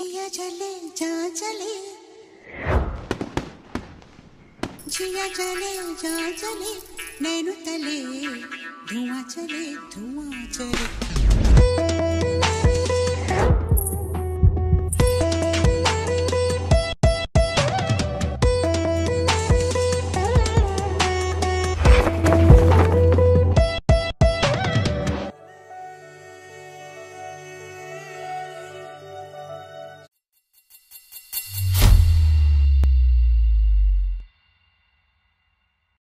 जिया जले जा जले, जिया जले जा जले, नैनो तले धुआं चले धुआं चले।